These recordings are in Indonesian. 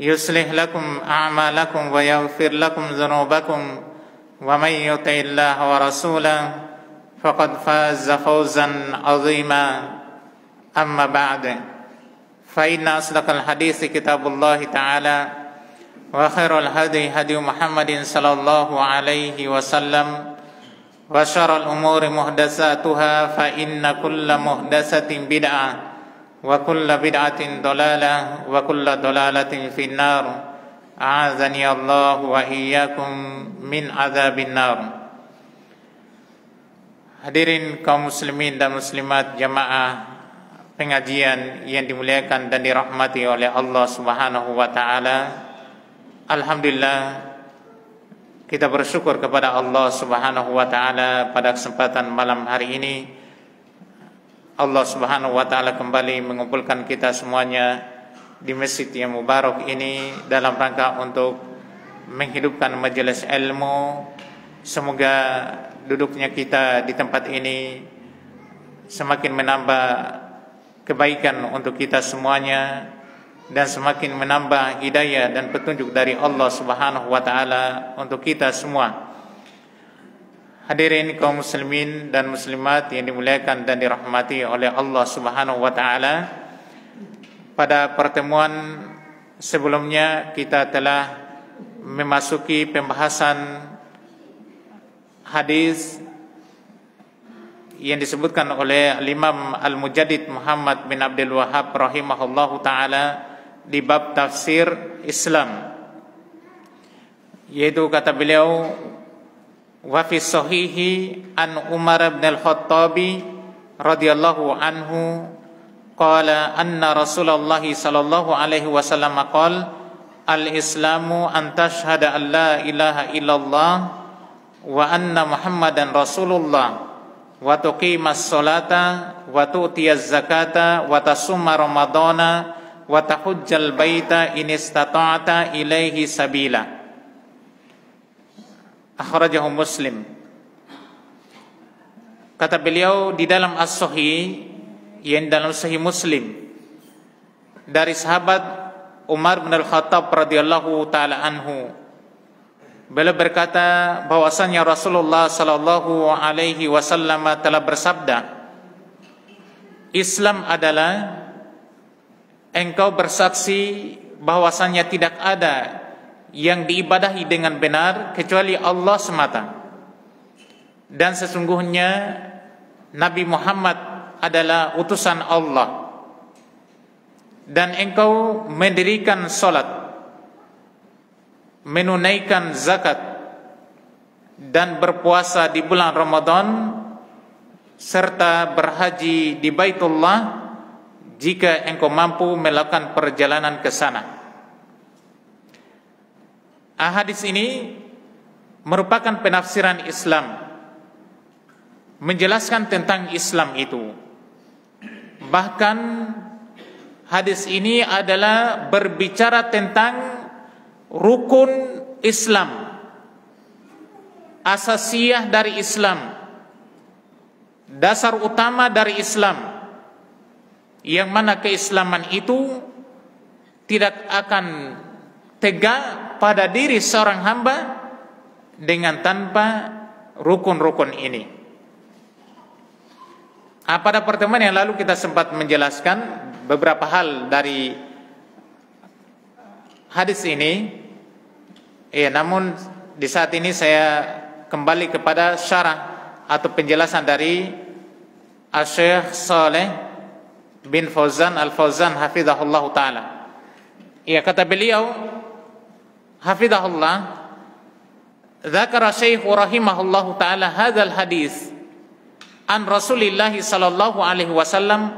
يصلح لكم أعمالكم ويغفر لكم ذنوبكم ومن يطع الله ورسوله فقد فاز فوزا عظيما أما بعد فإن أصدق الحديث كتاب الله تعالى وخير الهدي هدي محمد صلى الله عليه وسلم وشر الأمور محدثاتها فإن كل محدثة بدعة وَكُلَّ بِدْعَةٍ ضَلَالَةٍ وَكُلَّ ضَلَالَةٍ فِي النَّارِ أَعَاذَنِيَ اللَّهُ وَإِيَّاكُمْ مِنْ عَذَابِ النَّارِ. Hadirin kaum muslimin dan muslimat jamaah pengajian yang dimuliakan dan dirahmati oleh Allah Subhanahu wa taala. Alhamdulillah, kita bersyukur kepada Allah Subhanahu wa taala pada kesempatan malam hari ini Allah Subhanahu wa taala kembali mengumpulkan kita semuanya di masjid yang mubarak ini dalam rangka untuk menghidupkan majelis ilmu. Semoga duduknya kita di tempat ini semakin menambah kebaikan untuk kita semuanya dan semakin menambah hidayah dan petunjuk dari Allah Subhanahu wa taala untuk kita semua. Hadirin kaum muslimin dan muslimat yang dimuliakan dan dirahmati oleh Allah Subhanahu wa taala. Pada pertemuan sebelumnya kita telah memasuki pembahasan hadis yang disebutkan oleh Imam Al-Mujaddid Muhammad bin Abdul Wahhab rahimahullahu taala di bab tafsir Islam. Yaitu kata beliau, wa fi sahihi an Umar ibn Al-Khattab radhiyallahu anhu qala anna Rasulullah sallallahu alaihi wasallam qala al-islamu an tashhada an la ilaha illallah wa anna Muhammadan Rasulullah wa tuqimas salata wa tu'tiyaz zakata wa tasumma ramadana wa tahujjal baita in istata'ta ilaihi sabila. Akhrajahu Muslim. Kata beliau di dalam as-sahih, yang dalam sahih Muslim, dari sahabat Umar bin Al-Khattab radhiyallahu taala anhu, beliau berkata bahwasanya Rasulullah sallallahu alaihi wasallam telah bersabda, Islam adalah engkau bersaksi bahwasanya tidak ada yang diibadahi dengan benar kecuali Allah semata, dan sesungguhnya Nabi Muhammad adalah utusan Allah, dan engkau mendirikan salat, menunaikan zakat, dan berpuasa di bulan Ramadan, serta berhaji di Baitullah jika engkau mampu melakukan perjalanan ke sana. Hadis ini merupakan penafsiran Islam, menjelaskan tentang Islam itu. Bahkan hadis ini adalah berbicara tentang rukun Islam, asasiyah dari Islam, dasar utama dari Islam, yang mana keislaman itu tidak akan tegak pada diri seorang hamba dengan tanpa rukun-rukun ini. Pada pertemuan yang lalu kita sempat menjelaskan beberapa hal dari hadis ini. Namun di saat ini saya kembali kepada syarah atau penjelasan dari Asy-Syaikh Saleh Bin Fauzan Al-Fauzan hafizahullah taala. Kata beliau hafidhahullah, dzakara syaikh rahimahullahu taala hadzal hadis an Rasulillah sallallahu alaihi wasallam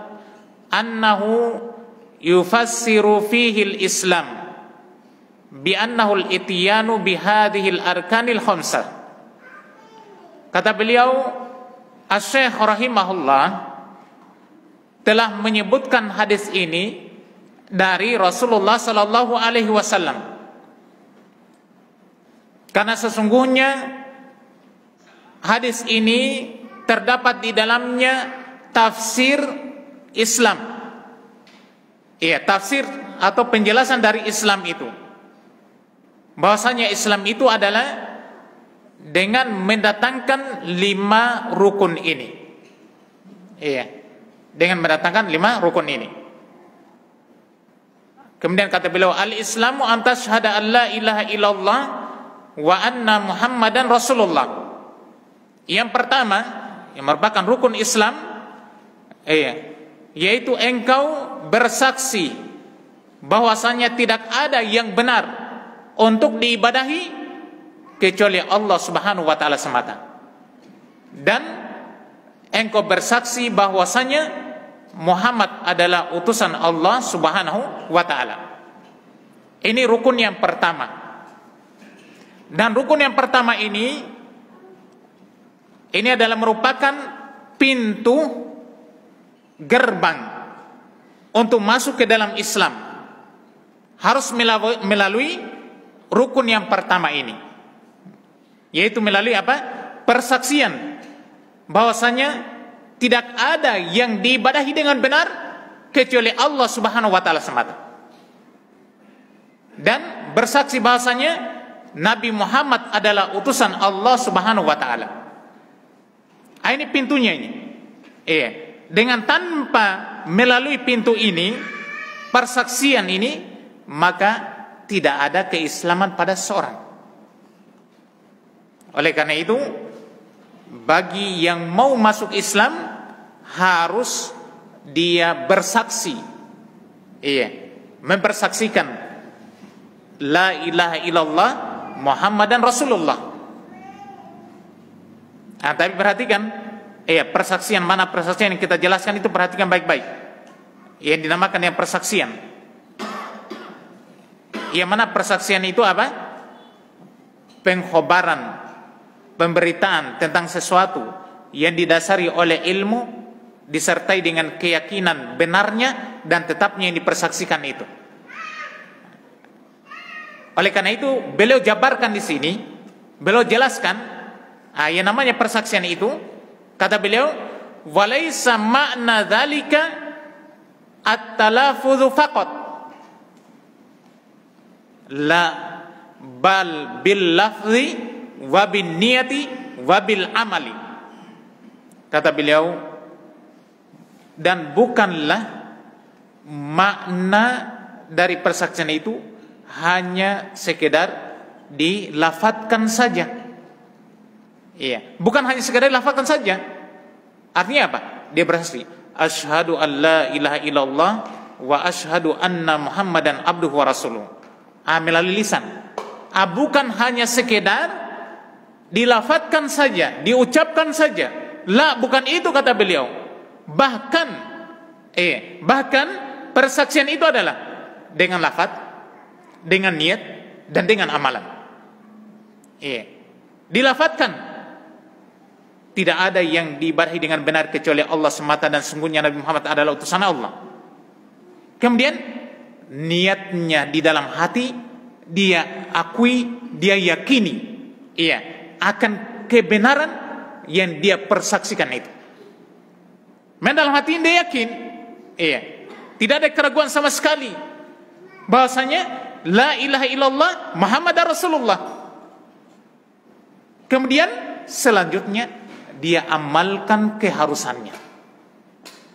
annahu yufassiru fihi al-islam bi annahu al-ityanu bi hadhihi al-arkanil khamsah. Kata beliau, Asy-Syaikh rahimahullah telah menyebutkan hadis ini dari Rasulullah sallallahu alaihi wasallam, karena sesungguhnya hadis ini terdapat di dalamnya tafsir Islam. Tafsir atau penjelasan dari Islam itu, bahwasanya Islam itu adalah dengan mendatangkan 5 rukun ini. Iya, dengan mendatangkan 5 rukun ini. Kemudian kata beliau, al-Islamu an tashhada an la ilaha illallah wa anna Muhammadan Rasulullah. Yang pertama, yang merupakan rukun Islam, iya, yaitu engkau bersaksi bahwasanya tidak ada yang benar untuk diibadahi kecuali Allah Subhanahu wa taala semata. Dan engkau bersaksi bahwasanya Muhammad adalah utusan Allah Subhanahu wa taala. Ini rukun yang pertama. Dan rukun yang pertama ini adalah merupakan pintu gerbang untuk masuk ke dalam Islam. Harus melalui rukun yang pertama ini, yaitu melalui apa? Persaksian bahwasanya tidak ada yang diibadahi dengan benar kecuali Allah Subhanahu wa taala semata. Dan bersaksi bahwasanya Nabi Muhammad adalah utusan Allah Subhanahu wa taala. Ini pintunya ini. Iya, dengan tanpa melalui pintu ini, persaksian ini, maka tidak ada keislaman pada seorang. Oleh karena itu, bagi yang mau masuk Islam harus dia bersaksi, iya, mempersaksikan la ilaha illallah Muhammadan Rasulullah. Nah, tapi perhatikan, iya, persaksian mana persaksian yang kita jelaskan itu, perhatikan baik-baik. Yang dinamakan yang persaksian, yang mana persaksian itu apa? Pengkhobaran, pemberitaan tentang sesuatu yang didasari oleh ilmu disertai dengan keyakinan benarnya dan tetapnya yang dipersaksikan itu. Oleh karena itu beliau jabarkan di sini, beliau jelaskan yang namanya persaksian itu. Kata beliau, walaisa ma'na dzalika at-talafudzu faqat la bal bil lafzi wabin niyati wabil amali. Kata beliau, dan bukanlah makna dari persaksian itu hanya sekedar dilafatkan saja. Iya, bukan hanya sekedar dilafatkan saja. Artinya apa? Dia bersaksi, asyhadu an la ilaha illallah wa asyhadu anna Muhammadan abduhu wa rasuluh. Melalui lisan. Bukan hanya sekedar dilafatkan saja, diucapkan saja. La, bukan itu kata beliau. Bahkan persaksian itu adalah dengan lafaz, dengan niat, dan dengan amalan. Dilafatkan, tidak ada yang diibadahi dengan benar kecuali Allah semata, dan sungguhnya Nabi Muhammad adalah utusan Allah. Kemudian niatnya di dalam hati, dia akui, dia yakini, iya, akan kebenaran yang dia persaksikan itu. Dalam hati dia yakin, iya, tidak ada keraguan sama sekali bahwasanya la ilaha illallah Muhammad Rasulullah. Kemudian selanjutnya dia amalkan keharusannya.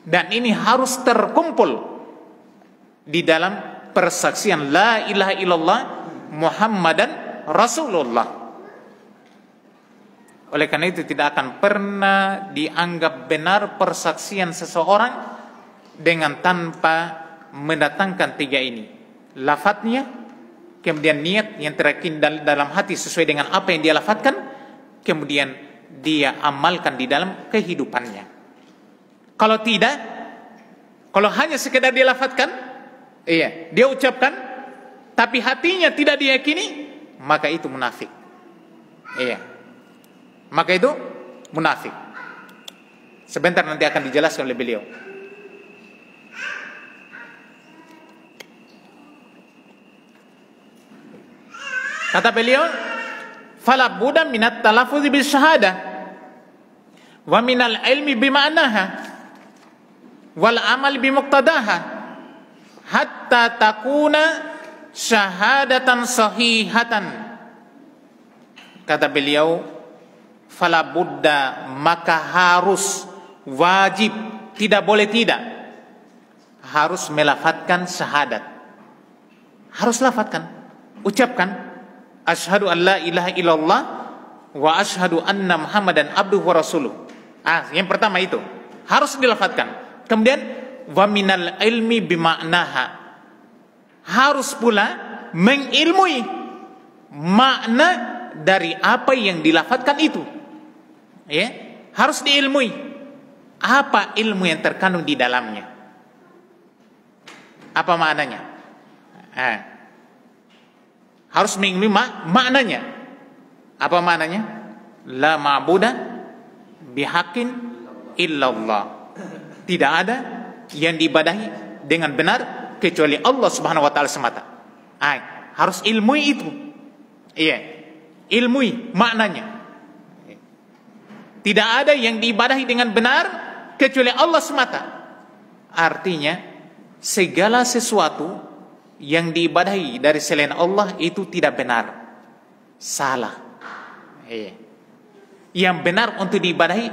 Dan ini harus terkumpul di dalam persaksian la ilaha illallah Muhammadan Rasulullah. Oleh karena itu tidak akan pernah dianggap benar persaksian seseorang dengan tanpa mendatangkan 3 ini. Lafadznya, kemudian niat yang terkini dalam hati sesuai dengan apa yang dia lafadzkan, kemudian dia amalkan di dalam kehidupannya. Kalau tidak, kalau hanya sekedar dia lafadzkan, iya, dia ucapkan, tapi hatinya tidak diyakini, maka itu munafik. Iya. Maka itu munafik. Sebentar nanti akan dijelaskan oleh beliau. Kata beliau, fala budda minat talaffuzi bis syahadah wa minal ilmi bima'naha wal amal bimuqtadaha hatta takuna syahadatan sahihatan. Kata beliau, fala budda, maka harus, wajib, tidak boleh tidak, harus melafatkan syahadat. Harus lafatkan, ucapkan, asyhadu an la ilaha illallah wa asyhadu anna Muhammadan abduhu wa rasuluh. Yang pertama itu harus dilafatkan. Kemudian wa minal ilmi bima'naha, harus pula mengilmui makna dari apa yang dilafatkan itu. Ya, harus diilmui apa ilmu yang terkandung di dalamnya. Apa maknanya? Harus mengilmui maknanya. Apa maknanya? La ma'buda bihaqqin illallah. Tidak ada yang diibadahi dengan benar kecuali Allah Subhanahu wa Ta'ala semata. Harus ilmui itu. Iya, ilmui maknanya. Tidak ada yang diibadahi dengan benar kecuali Allah semata. Artinya segala sesuatu yang diibadahi dari selain Allah itu tidak benar, salah. Iya. Yang benar untuk diibadahi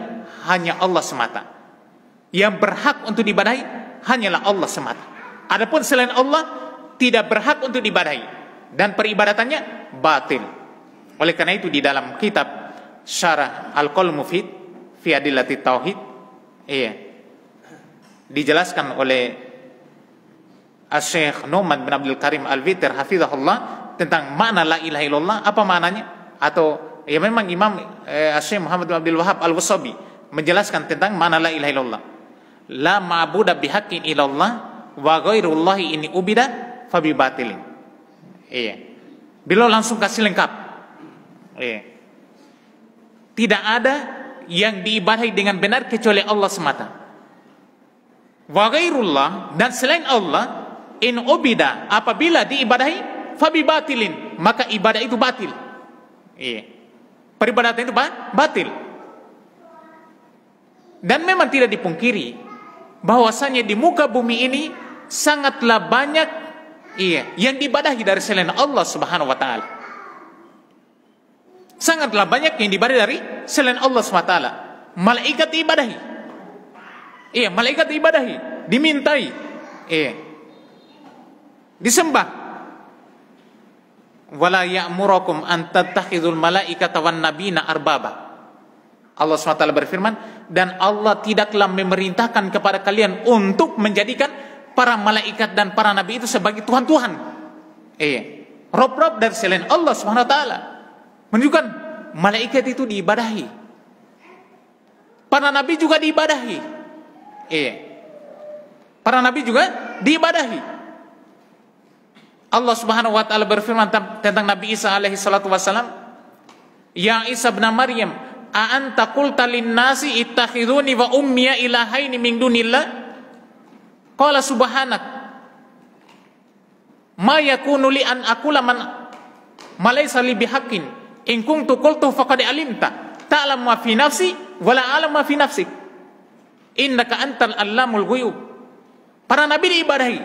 hanya Allah semata. Yang berhak untuk diibadahi hanyalah Allah semata. Adapun selain Allah tidak berhak untuk diibadahi dan peribadatannya batil. Oleh karena itu di dalam kitab Syarah Al-Qaul Mufid fi Adillati Tauhid, dijelaskan oleh Asyikh Numan bin Abdul Karim Al-Witir hafizahullah tentang makna la ilaha illallah, apa maknanya? Atau ya memang Imam Asyikh Muhammad bin Abdul Wahab Al-Wasabi menjelaskan tentang makna la ilaha illallah. La ma'budu bihaqqin illallah wa ghairullahi ini ubida fabi batilin. Iya. Beliau langsung kasih lengkap. Iya. Tidak ada yang diibadahi dengan benar kecuali Allah semata. Wa ghairullah, dan selain Allah, in ubida, apabila diibadahi fabi batilin, maka ibadah itu batil. Iya. Peribadatan itu batil. Dan memang tidak dipungkiri bahwasanya di muka bumi ini sangatlah banyak yang diibadahi dari selain Allah Subhanahu wa Ta'ala. Sangatlah banyak yang diibadahi dari selain Allah Subhanahu wa Ta'ala. Malaikat diibadahi. Iya, malaikat diibadahi, dimintai. Iya. Disembah. Wala ya'murakum an tattakhidul malaikata wan nabiyina arbaba. Allah Subhanahu wa Ta'ala berfirman, dan Allah tidaklah memerintahkan kepada kalian untuk menjadikan para malaikat dan para nabi itu sebagai tuhan-tuhan. Rob-rob dari selain Allah Subhanahu wa Ta'ala. Menunjukkan malaikat itu diibadahi. Para nabi juga diibadahi. Para nabi juga diibadahi. Allah Subhanahu wa Ta'ala berfirman tentang Nabi Isa alaihi salatu wassalam, "Ya Isa bin Maryam, a'anta qulta lin-nasi ittakhiduni wa ummiya ilahaini min dunillah? Qala subhanak, ma yakunu li an aqula ma laysa li bihaqqin, in kuntu qultu faqad alimta, ta'lamu ma fi nafsi wa la a'lamu ma fi nafsik, innaka antal allamul ghuyub." Para nabi diibadahi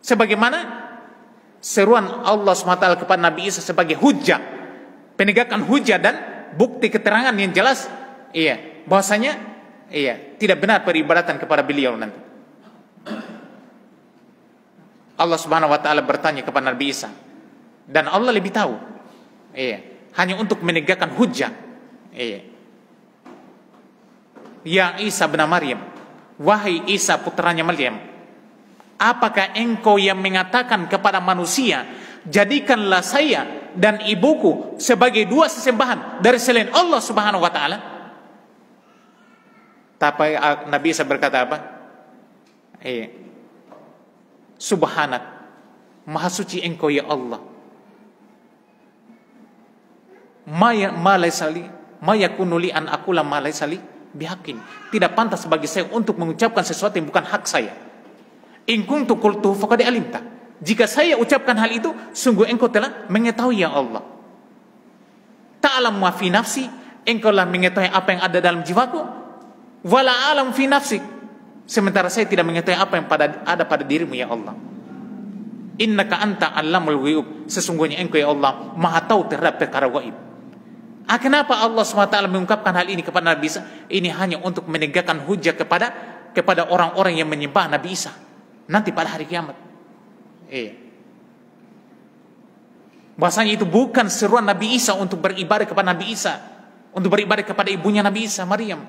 sebagaimana seruan Allah SWT kepada Nabi Isa sebagai hujjah, penegakan hujjah dan bukti keterangan yang jelas, bahwasanya tidak benar peribadatan kepada beliau. Nanti Allah Subhanahu wa Ta'ala bertanya kepada Nabi Isa, dan Allah lebih tahu. Hanya untuk menegakkan hujjah. Ya Isa bin Maryam, wahai Isa putranya Maryam, apakah engkau yang mengatakan kepada manusia, jadikanlah saya dan ibuku sebagai dua sesembahan dari selain Allah Subhanahu wa Ta'ala? Tapi Nabi Isa berkata apa? Subhanak, maha suci engkau ya Allah. Ma yakunu li an aqula ma laysa li bihaqqin. Tidak pantas bagi saya untuk mengucapkan sesuatu yang bukan hak saya. In kuntu qultu faqad alimta. Jika saya ucapkan hal itu, sungguh engkau telah mengetahui ya Allah. Ta'alamu ma fi nafsi, engkau lah mengetahui apa yang ada dalam jiwaku. Wala alam fi nafsik, sementara saya tidak mengetahui apa yang ada pada dirimu ya Allah. Innaka anta allamul ghaib, sesungguhnya engkau ya Allah maha tahu terhadap perkara gaib. Kenapa Allah SWT mengungkapkan hal ini kepada Nabi Isa? Ini hanya untuk menegakkan hujah kepada orang-orang yang menyembah Nabi Isa nanti pada hari kiamat. Bahasanya itu bukan seruan Nabi Isa untuk beribadah kepada Nabi Isa, untuk beribadah kepada ibunya Nabi Isa, Maryam.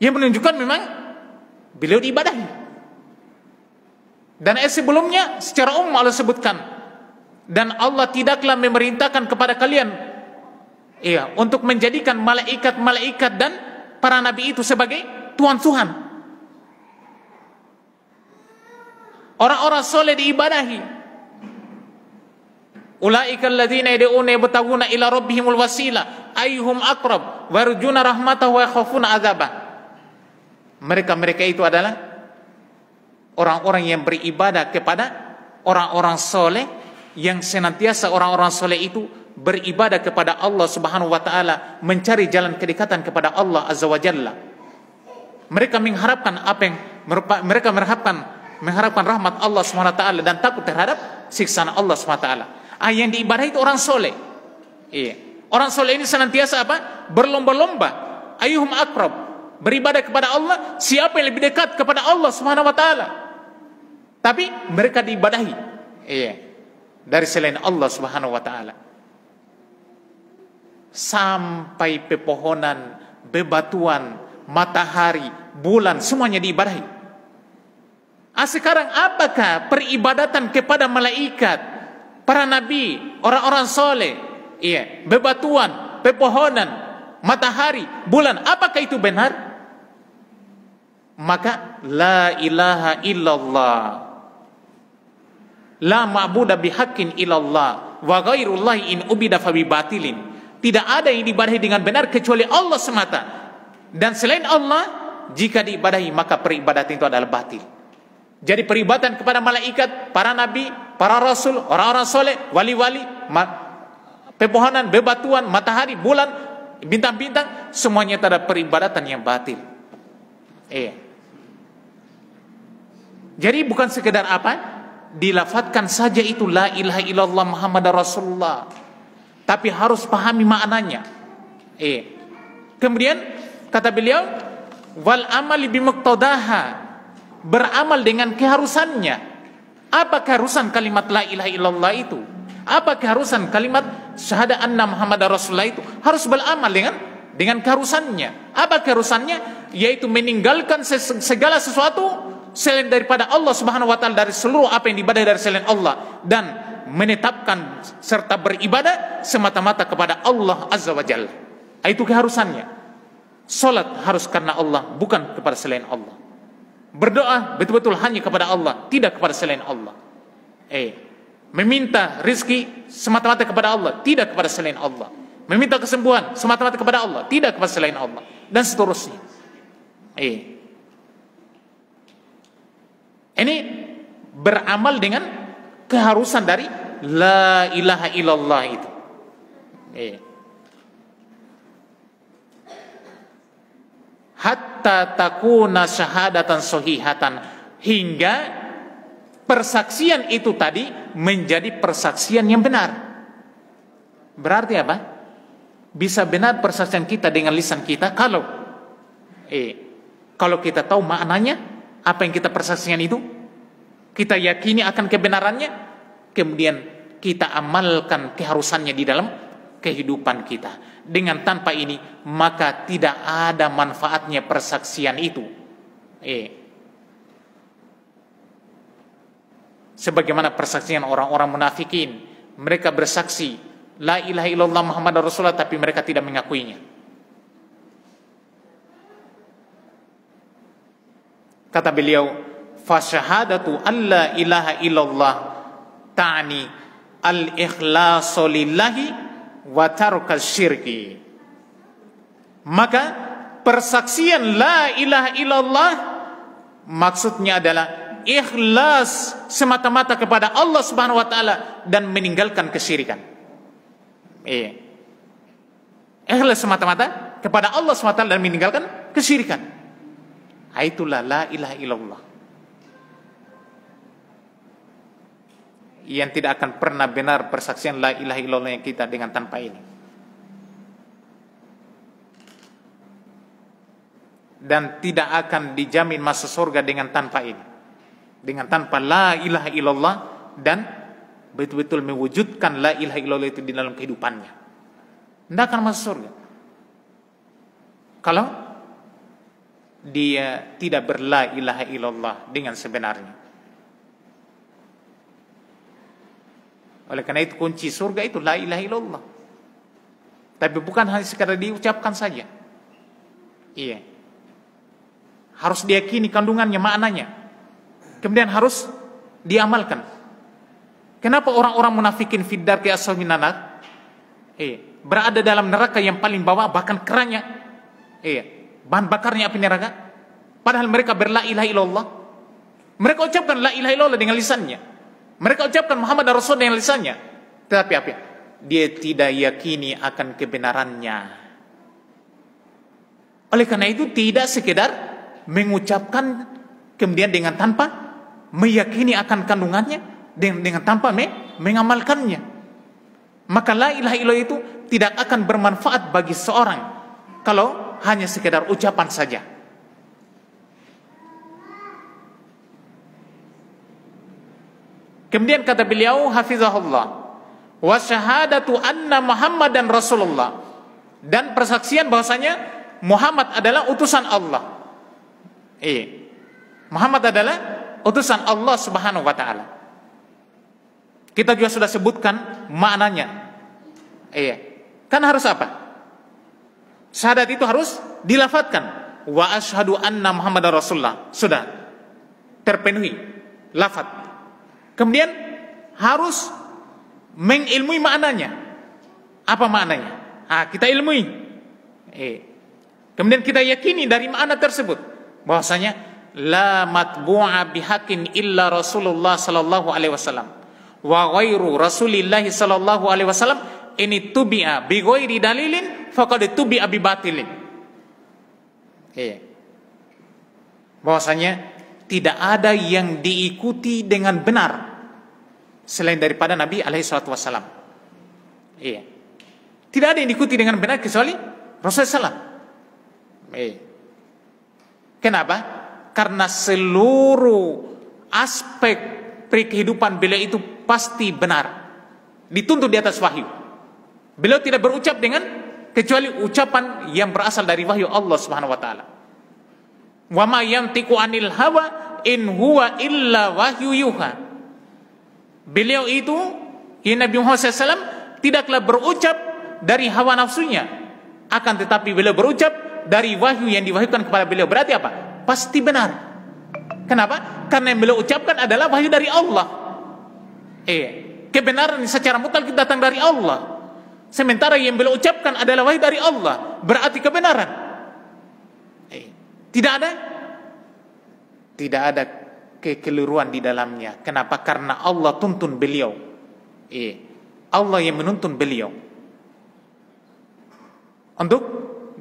Yang menunjukkan memang beliau diibadahi. Dan sebelumnya secara umum Allah sebutkan, dan Allah tidaklah memerintahkan kepada kalian untuk menjadikan malaikat-malaikat dan para nabi itu sebagai tuhan-tuhan. Orang-orang soleh diibadahi. Ulaika alladzina yad'una yabtaguna ila rabbihimul wasila ayyuhum aqrab warjuna rahmatahu wa yakhafuna adzabah. Mereka-mereka itu adalah orang-orang yang beribadah kepada orang-orang soleh, yang senantiasa orang-orang soleh itu beribadah kepada Allah Subhanahu wa Ta'ala, mencari jalan kedekatan kepada Allah Azza wa Jalla. Mereka mengharapkan apa yang mereka mengharapkan rahmat Allah Subhanahu wa Ta'ala dan takut terhadap siksaan Allah Subhanahu wa Ta'ala. Yang diibadahi itu orang soleh. Orang soleh ini senantiasa apa? Berlomba-lomba. Ayyuhum aqrab, beribadah kepada Allah, siapa yang lebih dekat kepada Allah Subhanahu wa Ta'ala. Tapi mereka diibadahi dari selain Allah Subhanahu wa Ta'ala. Sampai pepohonan, bebatuan, matahari, bulan, semuanya diibadahi. Sekarang apakah peribadatan kepada malaikat, para nabi, orang-orang soleh, bebatuan, pepohonan, matahari, bulan, apakah itu benar? Maka la ilaha illallah, la ma'budu bihaqqin illallah wa ghairullahi in ubida fa bibatilin. Tidak ada yang diibadahi dengan benar kecuali Allah semata, dan selain Allah jika diibadahi maka peribadatan itu adalah batil. Jadi peribadatan kepada malaikat, para nabi, para rasul, orang-orang soleh, wali-wali, pepohonan, bebatuan, matahari, bulan, bintang-bintang, semuanya terhadap peribadatan yang batil. Jadi bukan sekedar apa? Dilafatkan saja itu la ilaha illallah Muhammadar Rasulullah, tapi harus pahami maknanya. Kemudian kata beliau, wal amali bimuqtadaha, beramal dengan keharusannya. Apa keharusan kalimat la ilaha illallah itu? Apa keharusan kalimat syahada anna Muhammadar Rasulullah itu? Harus beramal dengan keharusannya. Apa keharusannya? Yaitu meninggalkan segala sesuatu selain daripada Allah Subhanahu wa Ta'ala, dari seluruh apa yang diibadahi dari selain Allah, dan menetapkan serta beribadah semata-mata kepada Allah Azza wa Jalla. Itu keharusannya. Salat harus karena Allah, bukan kepada selain Allah. Berdoa betul-betul hanya kepada Allah, tidak kepada selain Allah. Meminta rizki semata-mata kepada Allah, tidak kepada selain Allah. Meminta kesembuhan semata-mata kepada Allah, tidak kepada selain Allah, dan seterusnya. Ini beramal dengan keharusan dari la ilaha illallah itu. Hatta takuna syahadatan sahihatan, hingga persaksian itu tadi menjadi persaksian yang benar. Berarti apa? Bisa benar persaksian kita dengan lisan kita kalau kita tahu maknanya. Apa yang kita persaksikan itu, kita yakini akan kebenarannya, kemudian kita amalkan keharusannya di dalam kehidupan kita. Dengan tanpa ini, maka tidak ada manfaatnya persaksian itu. Sebagaimana persaksian orang-orang munafikin, mereka bersaksi la ilaha illallah Muhammadar Rasulullah, tapi mereka tidak mengakuinya. Kata beliau, fasyahadatu alla ilaha illallah ta'ni al-ikhlasu lillahi wa tarka syirki. Maka persaksian la ilaha illallah maksudnya adalah ikhlas semata-mata kepada Allah Subhanahu wa Ta'ala dan meninggalkan kesyirikan. Ikhlas semata-mata kepada Allah Subhanahu wa Ta'ala dan meninggalkan kesyirikan. Aitulah la ilaha illallah, yang tidak akan pernah benar persaksian la ilaha illallah yang kita dengan tanpa ini. Dan tidak akan dijamin masuk surga dengan tanpa ini, dengan tanpa la ilaha illallah, dan betul-betul mewujudkan la ilaha illallah itu di dalam kehidupannya, tidak akan masuk surga kalau dia tidak berla ilaha illallah dengan sebenarnya. Oleh karena itu kunci surga itu la ilaha illallah, tapi bukan hanya sekadar diucapkan saja. Iya, harus diyakini kandungannya, maknanya. Kemudian harus diamalkan. Kenapa orang-orang munafikin fiddar ke asal minanar? Berada dalam neraka yang paling bawah, bahkan kerannya, bahan bakarnya api neraka. Padahal mereka berla ilaha illallah. Mereka ucapkan la ilaha illallah dengan lisannya. Mereka ucapkan Muhammad dan Rasul dengan lisannya. Tetapi apa? Dia tidak yakini akan kebenarannya. Oleh karena itu tidak sekedar mengucapkan kemudian dengan tanpa meyakini akan kandungannya, dengan tanpa mengamalkannya. Maka la ilaha illallah itu tidak akan bermanfaat bagi seorang kalau hanya sekedar ucapan saja. Kemudian kata beliau hafizahullah, wa syahadatu anna Muhammadan Rasulullah, dan persaksian bahwasanya Muhammad adalah utusan Allah. Muhammad adalah utusan Allah Subhanahu wa ta'ala. Kita juga sudah sebutkan maknanya. Kan harus apa? Syahadat itu harus dilafatkan. Wa asyhadu anna Muhammadar Rasulullah, sudah terpenuhi lafat. Kemudian harus mengilmui maknanya. Apa maknanya? Kita ilmui. Kemudian kita yakini dari makna tersebut bahwasanya la matbu'a bihaqqin illa Rasulullah sallallahu alaihi wasallam wa ghairu Rasulillah sallallahu alaihi wasallam ini tubi'a bi ghairi dalilin faqad tubi'a bi batilin. Bahwasanya tidak ada yang diikuti dengan benar selain daripada Nabi alaihi salatu wasallam. Tidak ada yang diikuti dengan benar kecuali Rasulullah. Kenapa? Karena seluruh aspek kehidupan beliau itu pasti benar, dituntut di atas wahyu. Beliau tidak berucap dengan kecuali ucapan yang berasal dari wahyu Allah Subhanahu wa taala. Wa ma yantiqu anil hawa in huwa illa wahyu yuha. Beliau itu, Nabi Muhammad SAW, tidaklah berucap dari hawa nafsunya, akan tetapi beliau berucap dari wahyu yang diwahyukan kepada beliau. Berarti apa? Pasti benar. Kenapa? Karena yang beliau ucapkan adalah wahyu dari Allah. Kebenaran secara mutlak datang dari Allah, sementara yang beliau ucapkan adalah wahyu dari Allah. Berarti kebenaran. Tidak ada kekeliruan di dalamnya. Kenapa? Karena Allah tuntun beliau. Allah yang menuntun beliau untuk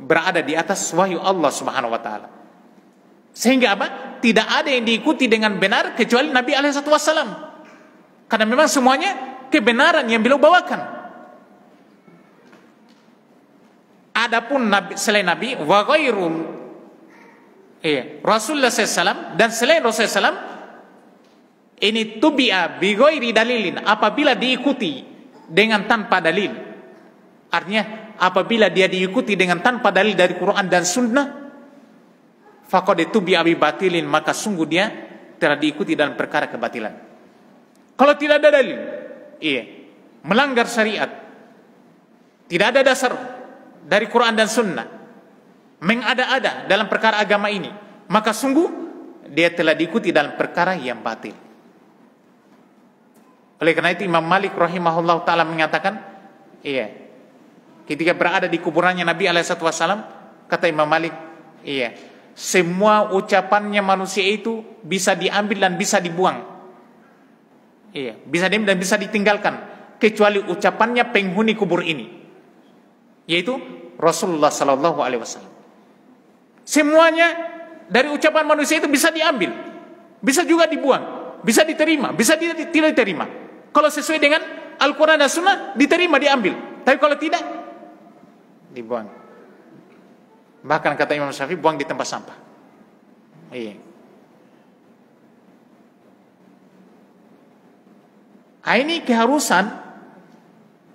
berada di atas wahyu Allah Subhanahu wa taala. Sehingga apa? Tidak ada yang diikuti dengan benar kecuali Nabi alaihi salatu wasallam. Karena memang semuanya kebenaran yang beliau bawakan. Adapun Nabi, selain Nabi wa ghairu Rasulullah SAW, dan selain Rasulullah SAW, ini tubi'a bi ghairi dalilin, apabila diikuti dengan tanpa dalil. Artinya apabila dia diikuti dengan tanpa dalil dari Quran dan Sunnah, faqad tubi'a bi batilin, maka sungguh dia telah diikuti dalam perkara kebatilan. Kalau tidak ada dalil, melanggar syariat, tidak ada dasar dari Quran dan Sunnah, mengada-ada dalam perkara agama ini, maka sungguh dia telah diikuti dalam perkara yang batil. Oleh karena itu Imam Malik rahimahullah ta'ala mengatakan, ketika berada di kuburannya Nabi SAW, kata Imam Malik, semua ucapannya manusia itu bisa diambil dan bisa dibuang. Bisa diambil dan bisa ditinggalkan, kecuali ucapannya penghuni kubur ini, yaitu Rasulullah SAW. Semuanya dari ucapan manusia itu bisa diambil, bisa juga dibuang, bisa diterima, bisa tidak diterima. Kalau sesuai dengan Al-Quran dan Sunnah, diterima, diambil. Tapi kalau tidak, dibuang. Bahkan kata Imam Syafi'i, buang di tempat sampah. Iya. Nah, ini keharusan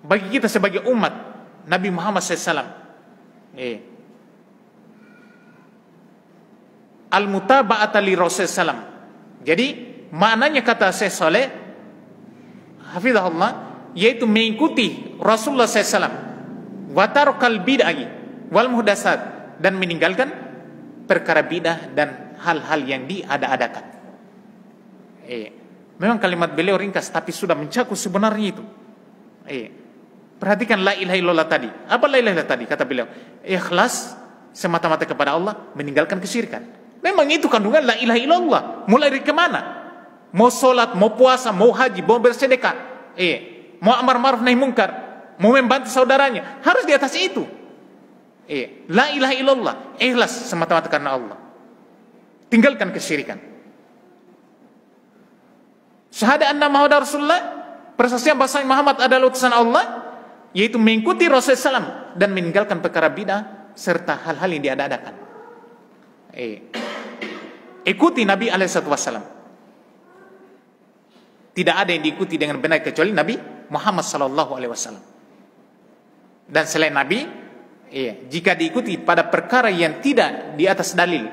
bagi kita sebagai umat Nabi Muhammad SAW. Iya. Al-mutaba'ata li Rasulullah. Jadi maknanya kata Syekh Saleh hafizahullah yaitu mengikuti Rasulullah SAW. Wa tarkal bid'ah wal muhdatsat, dan meninggalkan perkara bidah dan hal-hal yang diada-adakan. Memang kalimat beliau ringkas tapi sudah mencakup sebenarnya itu. Perhatikan la ilaha illallah tadi. Apa la ilaha tadi kata beliau? Ikhlas semata-mata kepada Allah, meninggalkan kesyirikan. Memang itu kandungan la ilaha illallah. Mulai dari kemana? Mau sholat, mau puasa, mau haji, mau bersedekah, mau amar ma'ruf nahi mungkar, mau membantu saudaranya, harus di atas itu. La ilaha illallah, ikhlas semata-mata karena Allah. Tinggalkan kesyirikan. Syahada anna Muhammadar Rasulullah, persaksian bahwa Muhammad adalah utusan Allah, yaitu mengikuti Rasulullah SAW dan meninggalkan perkara bidah serta hal-hal yang diada-adakan. Ikuti Nabi SAW. Tidak ada yang diikuti dengan benar kecuali Nabi Muhammad SAW. Dan selain Nabi, jika diikuti pada perkara yang tidak di atas dalil.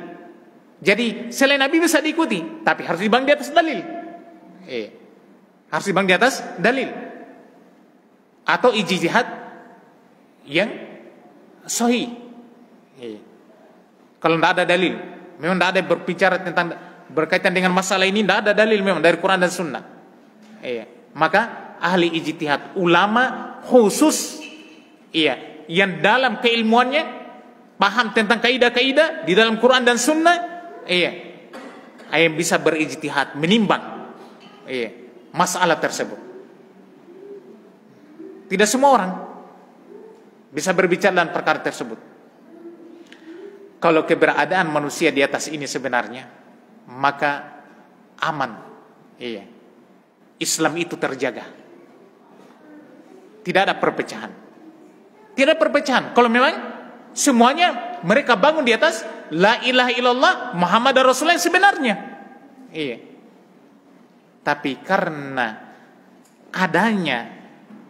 Jadi selain Nabi bisa diikuti, tapi harus dibang di atas dalil. Harus dibang di atas dalil. Atau ijtihad yang sahih. Kalau tidak ada dalil, memang tidak ada berbicara tentang berkaitan dengan masalah ini, tidak ada dalil memang dari Quran dan Sunnah. Maka ahli ijtihad, ulama khusus, yang dalam keilmuannya paham tentang kaidah-kaidah di dalam Quran dan Sunnah, yang bisa berijtihad, menimbang masalah tersebut. Tidak semua orang bisa berbicara dalam perkara tersebut. Kalau keberadaan manusia di atas ini sebenarnya, maka aman. Islam itu terjaga. Tidak ada perpecahan. Tidak ada perpecahan. Kalau memang semuanya mereka bangun di atas la ilaha illallah Muhammad Rasulullah sebenarnya. Tapi karena adanya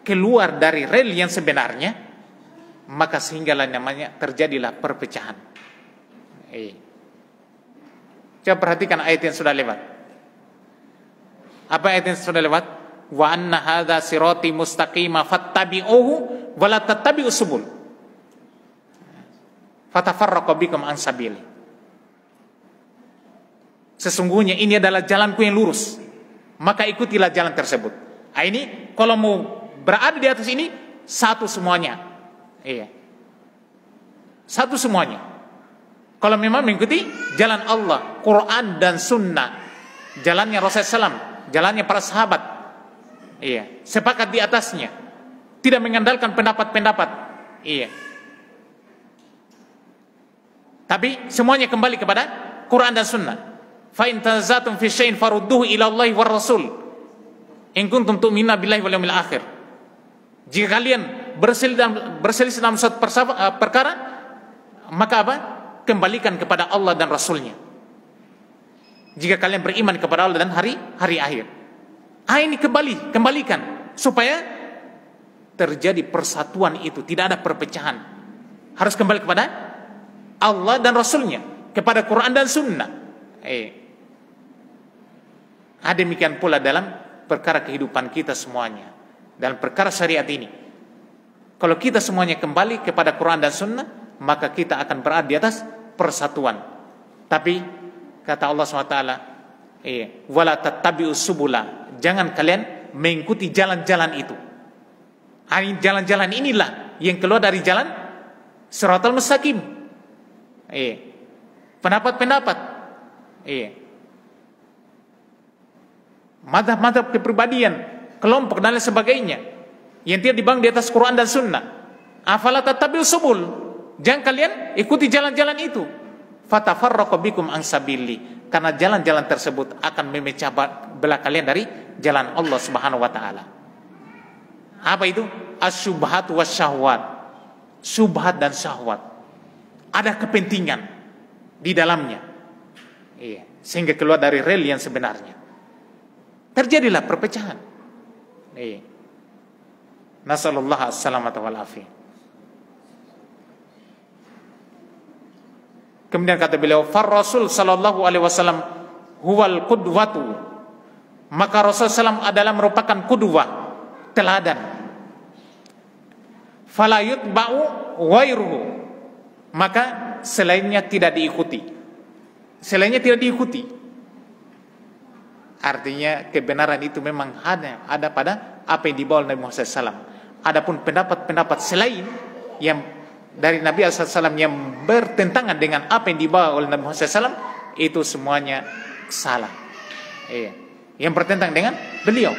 keluar dari rel yang sebenarnya, maka sehinggalah namanya terjadilah perpecahan. Coba perhatikan ayat yang sudah lewat. Apa ayat yang sudah lewat? Wa anna hadza sirati mustaqima fattabi'uhu wa la tattabi'us subul fatafarraqu bikum an sabili. Sesungguhnya ini adalah jalanku yang lurus, maka ikutilah jalan tersebut. Ini kalau mau berada di atas ini satu semuanya. Satu semuanya. Kalau memang mengikuti jalan Allah, Quran dan Sunnah, jalannya Rasulullah SAW, jalannya para sahabat, sepakat di atasnya, tidak mengandalkan pendapat-pendapat, tapi semuanya kembali kepada Quran dan Sunnah. Fa in tanaza'tum fi syai'in farudduhu ila Allahi war Rasul in kuntum tu'minuna billahi wal yawmil akhir. Jika kalian berselisih dalam suatu perkara, maka apa? Kembalikan kepada Allah dan Rasulnya. Jika kalian beriman kepada Allah dan hari akhir. Ini kembalikan supaya terjadi persatuan itu, tidak ada perpecahan. Harus kembali kepada Allah dan Rasulnya, kepada Quran dan Sunnah. Demikian pula dalam perkara kehidupan kita semuanya, dalam perkara syariat ini. Kalau kita semuanya kembali kepada Quran dan Sunnah, maka kita akan berada di atas persatuan. Tapi kata Allah SWT, wala tattabi'us subula, jangan kalian mengikuti jalan-jalan itu. Jalan-jalan inilah yang keluar dari jalan siratal mustaqim. Pendapat-pendapat, mazhab-mazhab kepribadian, kelompok dan lain sebagainya, yang tidak dibangun di atas Quran dan Sunnah. Afala tattabi'us subul, jangan kalian ikuti jalan-jalan itu. fatafarraqu bikum an sabili, karena jalan-jalan tersebut akan memecah belah kalian dari jalan Allah Subhanahu wa taala. Apa itu? Asyubhat wasyahwat. Subhat dan syahwat. Ada kepentingan di dalamnya. Iya, sehingga keluar dari rel yang sebenarnya. Terjadilah perpecahan. Iya. Nasallallahu assalamata wal afiyah. Kemudian kata beliau, "Far Rasul sallallahu alaihi wasallam huwal qudwatu." Maka Rasulullah SAW adalah merupakan qudwah, teladan. Fala yutba'u ghairuhu. Maka selainnya tidak diikuti. Selainnya tidak diikuti. Artinya kebenaran itu memang hanya ada pada apa yang dibawa Nabi Muhammad SAW. Adapun pendapat-pendapat selain yang dari Nabi SAW yang bertentangan dengan apa yang dibawa oleh Nabi Muhammad SAW, itu semuanya salah. Iya. Yang bertentang dengan beliau.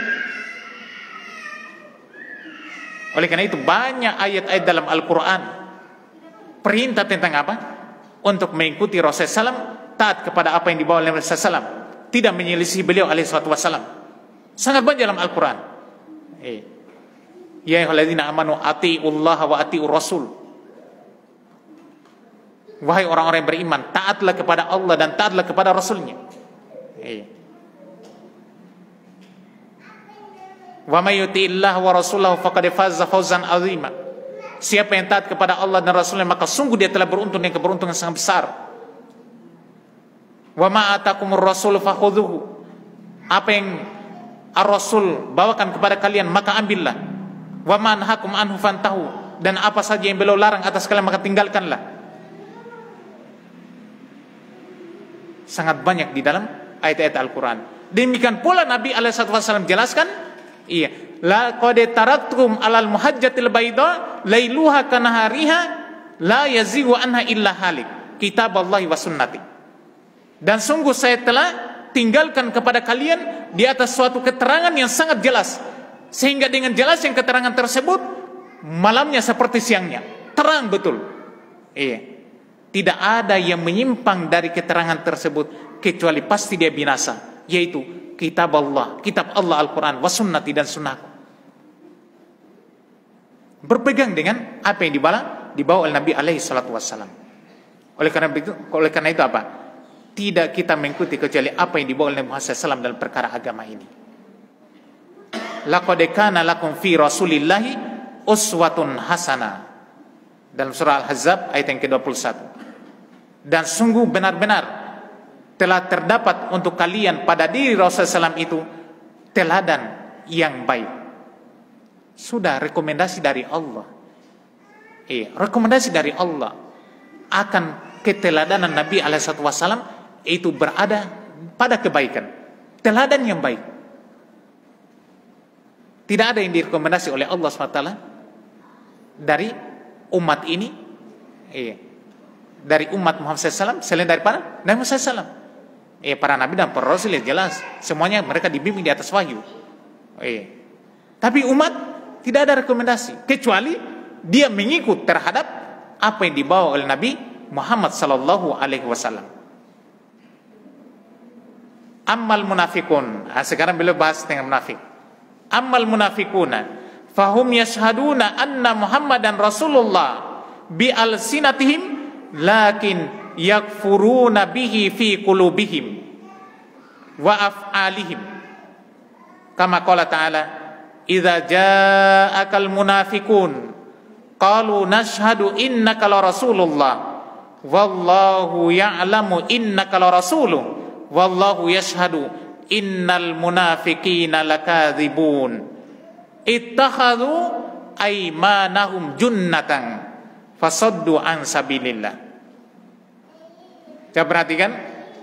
Oleh karena itu banyak ayat-ayat dalam Al-Quran perintah tentang apa? Untuk mengikuti Rasulullah SAW, taat kepada apa yang dibawa oleh Rasulullah SAW, tidak menyelisih beliau alaihissalatu wassalam. Sangat banyak dalam Al-Quran. Iya. Ya ayyuhalladzina amanu atiiullaha wa atiiur rasul. Wahai orang-orang yang beriman, taatlah kepada Allah dan taatlah kepada Rasulnya. Wa may yuti'illah wa rasulahu faqad faza fawzan 'azima. Siapa yang taat kepada Allah dan Rasulnya, maka sungguh dia telah beruntung dengan keberuntungan sangat besar. Wa ma atakumur rasul fakhudhuhu. Apa yang ar-rasul bawakan kepada kalian, maka ambillah. Wa ma anhakum anhu fantahu. Dan apa saja yang beliau larang atas kalian, maka tinggalkanlah. Sangat banyak di dalam ayat-ayat Al-Quran. Demikian pula Nabi SAW jelaskan, iya, laqad taraktum alal muhajjatil baida lailuha kanahariha la yazighu anha illa halik kitaballahi wa sunnati. Dan sungguh saya telah tinggalkan kepada kalian di atas suatu keterangan yang sangat jelas, sehingga dengan jelas yang keterangan tersebut malamnya seperti siangnya, terang betul. Iya. Tidak ada yang menyimpang dari keterangan tersebut kecuali pasti dia binasa, yaitu kitab Allah, kitab Allah Al-Quran, wasunnati dan sunnahku. Berpegang dengan apa yang dibawa oleh Nabi alaihi salatu wassalam. Oleh karena itu apa? Tidak kita mengikuti kecuali apa yang dibawa oleh Muhammad SAW dalam perkara agama ini. Laqad kana lakum fi rasulillahi uswatun hasanah. Dalam surah Al-Ahzab ayat yang ke-21. Dan sungguh benar-benar telah terdapat untuk kalian pada diri Rasulullah SAW itu teladan yang baik. Sudah rekomendasi dari Allah. Rekomendasi dari Allah akan keteladanan Nabi SAW itu berada pada kebaikan, teladan yang baik. Tidak ada yang direkomendasi oleh Allah SWT dari umat ini, dari umat Muhammad SAW selain daripada Nabi Muhammad SAW. Para nabi dan para rasul yang jelas semuanya mereka dibimbing di atas wahyu. Tapi umat tidak ada rekomendasi kecuali dia mengikut terhadap apa yang dibawa oleh Nabi Muhammad SAW. Ammal munafikun. Sekarang beliau bahas tentang munafik. Ammal munafikuna fahum yashhaduna anna Muhammadan Rasulullah bi alsinatihim lakin yakfuruna bihi fi qulubihim wa af'alihim kama qala ta'ala idza ja'akal munafiqun qalu nashhadu innaka la rasulullah wallahu ya'lamu innaka la rasuluh wallahu yashhadu innal munafiqina lakadzibun ittakhadhu aymanahum junnatan fasaddu an sabilillah. Coba perhatikan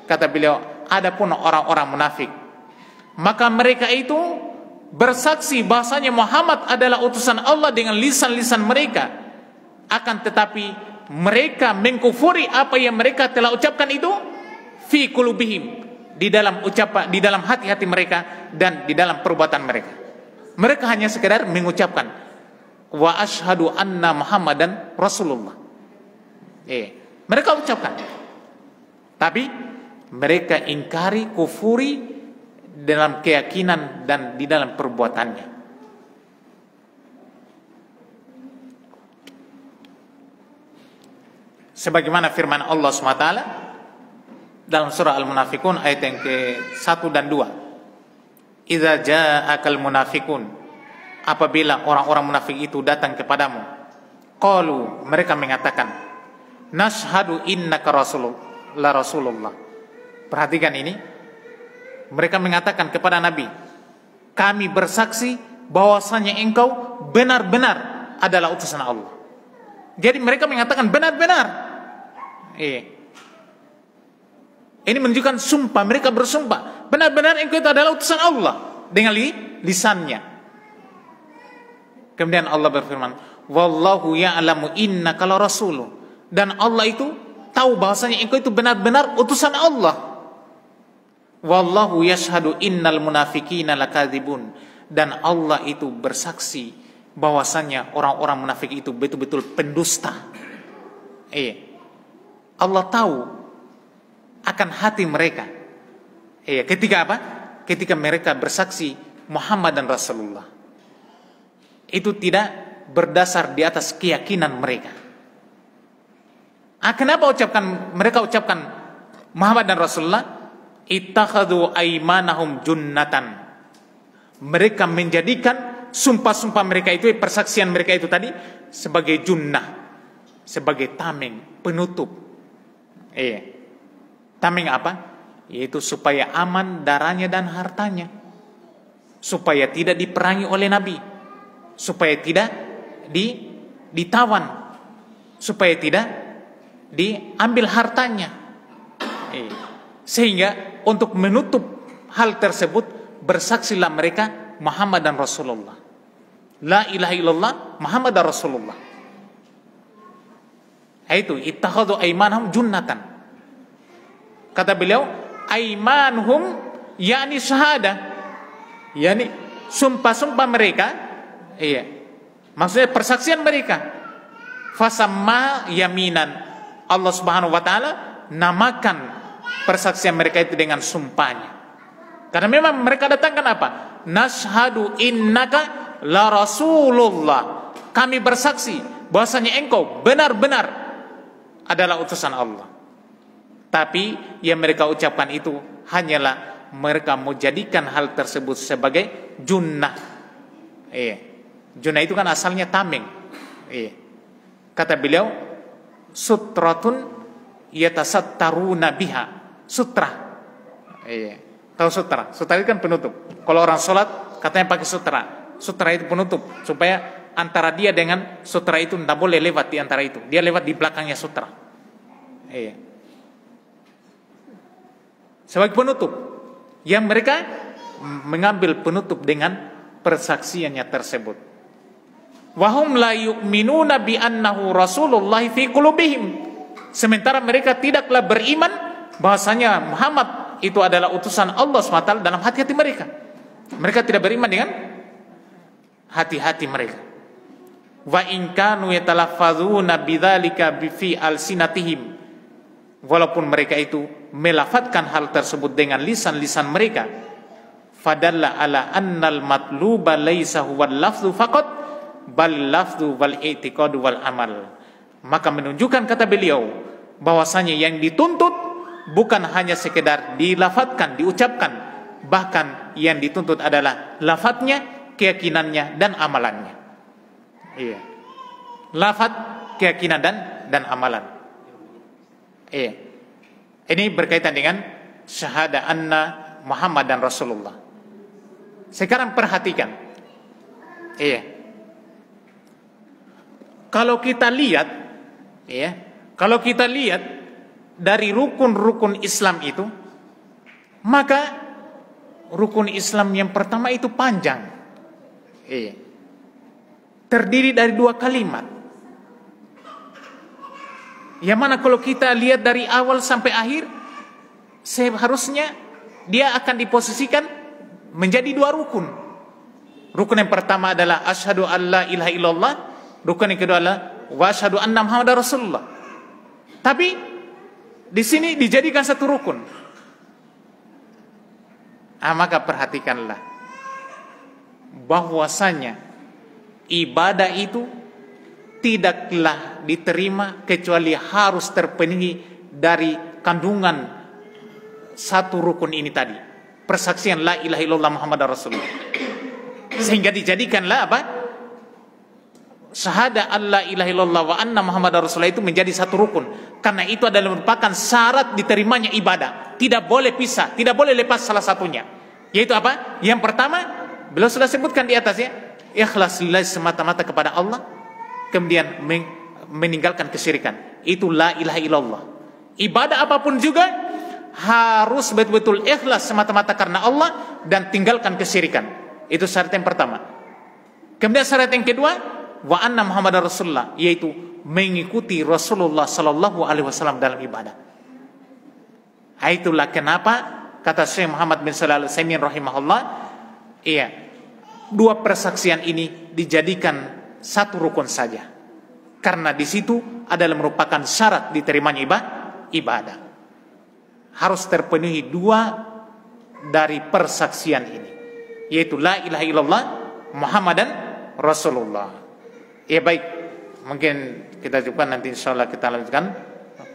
kata beliau, adapun orang-orang munafik, maka mereka itu bersaksi bahasanya Muhammad adalah utusan Allah dengan lisan-lisan mereka, akan tetapi mereka mengkufuri apa yang mereka telah ucapkan itu fi qulubihim, di dalam ucapan, di dalam hati-hati mereka dan di dalam perbuatan mereka. Mereka hanya sekedar mengucapkan wa asyhadu anna Muhammadan Rasulullah. Mereka ucapkan Tapi mereka ingkari, kufuri dalam keyakinan dan di dalam perbuatannya. Sebagaimana firman Allah SWT dalam surah Al-Munafikun ayat yang ke-1 dan 2, "Idza ja'akal munafikun", apabila orang-orang munafik itu datang kepadamu, qalu, mereka mengatakan, "Nashhadu innaka rasulullah." Perhatikan ini, mereka mengatakan kepada Nabi, "Kami bersaksi bahwasanya engkau benar-benar adalah utusan Allah." Jadi mereka mengatakan benar-benar. Ini menunjukkan sumpah, mereka bersumpah benar-benar engkau itu adalah utusan Allah dengan lisannya. Kemudian Allah berfirman, "Wallahu ya'lamu innaka la rasuluh." Dan Allah itu tahu bahasanya engkau itu benar-benar utusan Allah. "Wallahu yashhadu innal munafiqina lakadzibun." Dan Allah itu bersaksi bahwasanya orang-orang munafik itu betul-betul pendusta. Allah tahu akan hati mereka. Ketika apa? Ketika mereka bersaksi Muhammad dan Rasulullah. Itu tidak berdasar di atas keyakinan mereka. Kenapa mereka ucapkan Muhammad dan Rasulullah? Ittakhadhu aymanahum junnatan. Mereka menjadikan sumpah-sumpah mereka itu, persaksian mereka itu tadi, sebagai junnah, sebagai tameng, penutup. Tameng apa? Yaitu supaya aman darahnya dan hartanya, supaya tidak diperangi oleh Nabi, supaya tidak ditawan, supaya tidak diambil hartanya. Sehingga untuk menutup hal tersebut, bersaksilah mereka Muhammad dan Rasulullah. La ilaha illallah Muhammad dan Rasulullah. Itu ittakhadhu aymanhum junnatan. Kata beliau, aymanhum yakni syahada, yakni sumpah-sumpah mereka. Maksudnya persaksian mereka. Fasamma yaminan. Allah Subhanahu wa taala namakan persaksian mereka itu dengan sumpahnya. Karena memang mereka datangkan apa? Nashhadu innaka la rasulullah. Kami bersaksi bahwasanya engkau benar-benar adalah utusan Allah. Tapi yang mereka ucapkan itu hanyalah mereka menjadikan hal tersebut sebagai junnah. Junnah itu kan asalnya tameng. Kata beliau, sutratun yatasattaruna biha. Sutra. Tahu sutra? Sutra itu kan penutup. Kalau orang sholat katanya pakai sutra. Sutra itu penutup supaya antara dia dengan sutra itu tidak boleh lewat di antara itu. Dia lewat di belakangnya sutra. Sebagai penutup, yang mereka mengambil penutup dengan persaksiannya tersebut. Wahum la yu'minuna bi annahu Rasulullah fi qulubihim. Sementara mereka tidaklah beriman bahasanya Muhammad itu adalah utusan Allah SWT dalam hati-hati mereka. Mereka tidak beriman dengan hati-hati mereka. Wa in kanu yatalaffazuna bidzalika fi alsinatihim. Walaupun mereka itu melafatkan hal tersebut dengan lisan-lisan mereka. Fadalla ala annal matluba laisa huwal lafzu faqat bal lafzu wal i'tiqadu wal amal. Maka menunjukkan kata beliau bahwasanya yang dituntut bukan hanya sekedar dilafatkan, diucapkan, bahkan yang dituntut adalah lafatnya, keyakinannya, dan amalannya. Lafat, keyakinan, dan amalan. Ini berkaitan dengan syahada anna Muhammad dan Rasulullah. Sekarang perhatikan. Kalau kita lihat, dari rukun-rukun Islam itu, maka rukun Islam yang pertama itu panjang. Terdiri dari 2 kalimat. Yang mana kalau kita lihat dari awal sampai akhir, seharusnya dia akan diposisikan menjadi 2 rukun. Rukun yang pertama adalah asyhadu alla ilaha illallah, rukun yang kedua adalah wa asyhadu anna muhammadar rasulullah. Tapi Di sini dijadikan satu rukun. Maka perhatikanlah bahwasanya ibadah itu tidaklah diterima kecuali harus terpenuhi dari kandungan satu rukun ini tadi, persaksian la ilaha illallah Muhammadar Rasulullah. Sehingga dijadikanlah apa? Syahadat alla ilaha illallah wa anna Muhammadar Rasulullah itu menjadi satu rukun, karena itu adalah merupakan syarat diterimanya ibadah. Tidak boleh pisah, tidak boleh lepas salah satunya. Yaitu apa? Yang pertama, beliau sudah sebutkan di atas ya, ikhlas lillahi semata-mata kepada Allah, kemudian meninggalkan kesyirikan. Itu la ilaha illallah. Ibadah apapun juga harus betul-betul ikhlas semata-mata karena Allah dan tinggalkan kesyirikan. Itu syarat yang pertama. Kemudian syarat yang kedua, wa anna Muhammadar Rasulullah, yaitu mengikuti Rasulullah sallallahu alaihi wasallam dalam ibadah. Itulah kenapa kata Syeikh Muhammad bin Shalal Syemin rahimahullah, dua persaksian ini dijadikan satu rukun saja, karena di situ adalah merupakan syarat diterimanya ibadah. Harus terpenuhi dua dari persaksian ini, yaitu la ilaha illallah Muhammadan Rasulullah. Ya baik, mungkin kita jumpa nanti insyaallah, kita lanjutkan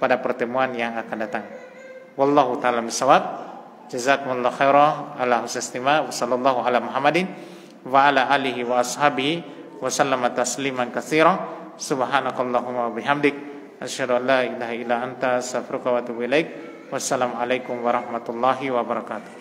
pada pertemuan yang akan datang. Wallahu ta'ala bisawab. Jazakumullah khairah ala husnistima wa sallallahu ala Muhammadin wa ala alihi wa ashabihi wa sallama tasliman katsira. Subhanakallahumma wa bihamdik asyhadu an la ilaha illa anta astaghfiruka wa atubu ilaik. Wassalamualaikum warahmatullahi wabarakatuh.